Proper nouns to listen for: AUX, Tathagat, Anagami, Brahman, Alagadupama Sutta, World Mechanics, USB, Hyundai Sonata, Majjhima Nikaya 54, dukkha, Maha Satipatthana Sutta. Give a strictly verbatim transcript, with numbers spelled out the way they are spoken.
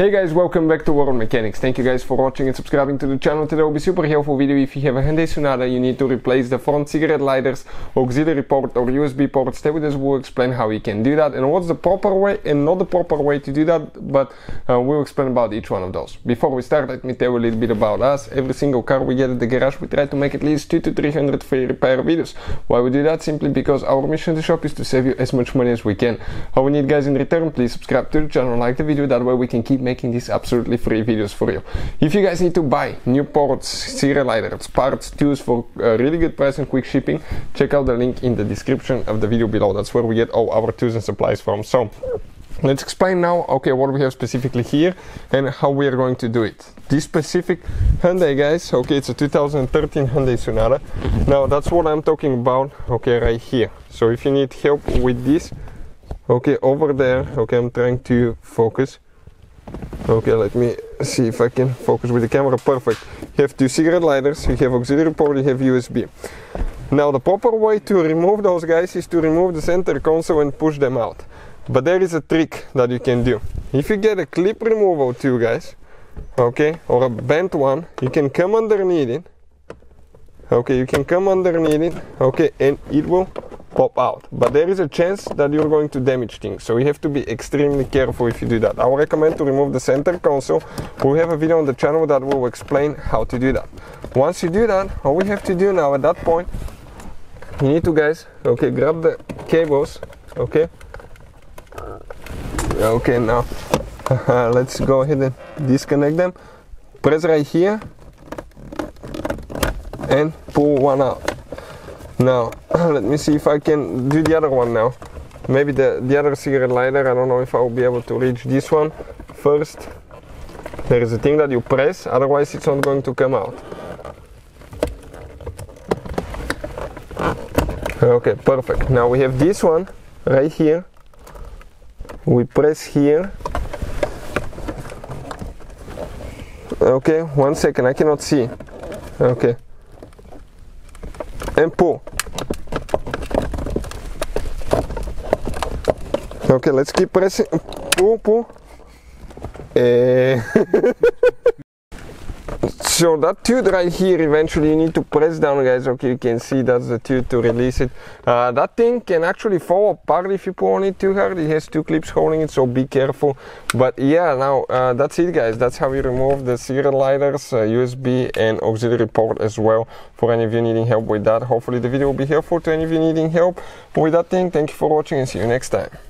Hey guys, welcome back to World Mechanics. Thank you guys for watching and subscribing to the channel. Today will be super helpful video. If you have a Hyundai Sonata, you need to replace the front cigarette lighters, auxiliary port or U S B port. Stay with us, we'll explain how you can do that and what's the proper way and not the proper way to do that, but uh, we'll explain about each one of those. Before we start, let me tell you a little bit about us. Every single car we get at the garage, we try to make at least two to three hundred free repair videos. Why we do that? Simply because our mission in the shop is to save you as much money as we can. All we need guys in return, please subscribe to the channel, like the video, that way we can keep making making these absolutely free videos for you. If you guys need to buy new ports, serial lighters, parts, tools for a really good price and quick shipping, check out the link in the description of the video below. That's where we get all our tools and supplies from. So let's explain now, okay, what we have specifically here and how we are going to do it. This specific Hyundai, guys, okay, it's a two thousand thirteen Hyundai Sonata. Now that's what I'm talking about, okay, right here. So if you need help with this, okay, over there, okay, I'm trying to focus. Okay, let me see if I can focus with the camera. Perfect. You have two cigarette lighters, you have auxiliary port, you have U S B. Now the proper way to remove those guys is to remove the center console and push them out. But there is a trick that you can do. If you get a clip removal too, guys, okay, or a bent one, you can come underneath it. Okay, you can come underneath it, okay, and it will pop out, but there is a chance that you're going to damage things, so you have to be extremely careful if you do that. I would recommend to remove the center console. We have a video on the channel that will explain how to do that. Once you do that, all we have to do now at that point, you need to guys, okay, grab the cables, okay, okay, now let's go ahead and disconnect them, press right here and pull one out. Now let me see if I can do the other one now. Maybe the, the other cigarette lighter, I don't know if I'll be able to reach this one first. There is a thing that you press, otherwise it's not going to come out. Okay, perfect. Now we have this one right here. We press here. Okay, one second, I cannot see. Okay. And pull. Okay, let's keep pressing. Pull, pull. Eh. So that tube right here, eventually you need to press down, guys. Okay, you can see that's the tube to release it. Uh, that thing can actually fall apart if you pull on it too hard. It has two clips holding it, so be careful. But yeah, now uh, that's it, guys. That's how you remove the cigarette lighters, uh, U S B and auxiliary port as well. For any of you needing help with that, hopefully the video will be helpful to any of you needing help with that thing. Thank you for watching and see you next time.